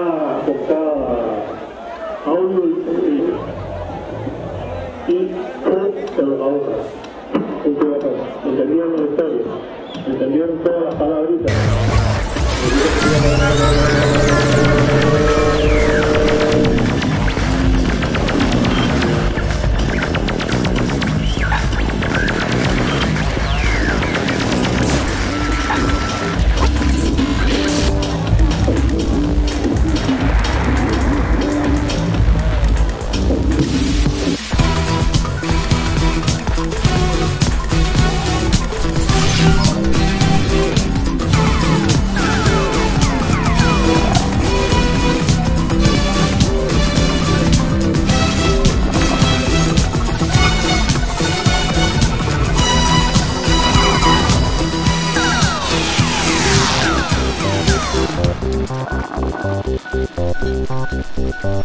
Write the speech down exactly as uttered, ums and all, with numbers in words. está aceptada always is ahora. ¿Entendieron la historia? ¿Entendieron todas las palabritas? We'll